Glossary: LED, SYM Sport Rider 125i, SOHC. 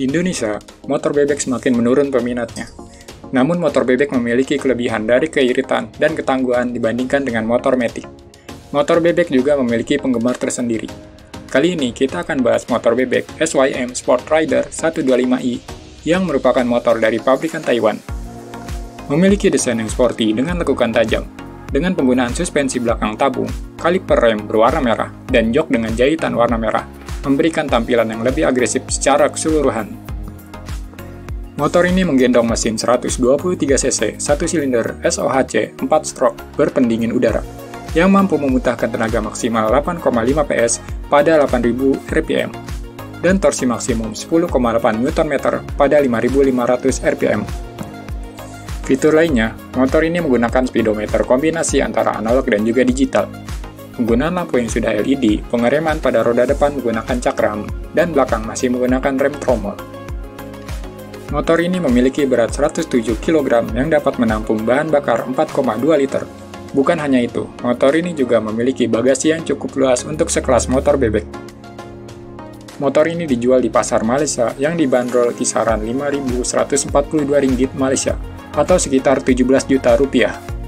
Di Indonesia, motor bebek semakin menurun peminatnya. Namun motor bebek memiliki kelebihan dari keiritan dan ketangguhan dibandingkan dengan motor matic. Motor bebek juga memiliki penggemar tersendiri. Kali ini kita akan bahas motor bebek SYM Sport Rider 125i yang merupakan motor dari pabrikan Taiwan. Memiliki desain yang sporty dengan lekukan tajam, dengan penggunaan suspensi belakang tabung, kaliper rem berwarna merah, dan jok dengan jahitan warna merah, memberikan tampilan yang lebih agresif secara keseluruhan. Motor ini menggendong mesin 123 cc 1 silinder SOHC 4 stroke berpendingin udara yang mampu memutahkan tenaga maksimal 8,5 PS pada 8.000 rpm dan torsi maksimum 10,8 Nm pada 5.500 rpm. Fitur lainnya, motor ini menggunakan speedometer kombinasi antara analog dan juga digital. Penggunaan lampu yang sudah LED, pengereman pada roda depan menggunakan cakram, dan belakang masih menggunakan rem tromol. Motor ini memiliki berat 107 kg yang dapat menampung bahan bakar 4,2 liter. Bukan hanya itu, motor ini juga memiliki bagasi yang cukup luas untuk sekelas motor bebek. Motor ini dijual di pasar Malaysia yang dibanderol kisaran 5.142 ringgit Malaysia atau sekitar 17 juta rupiah.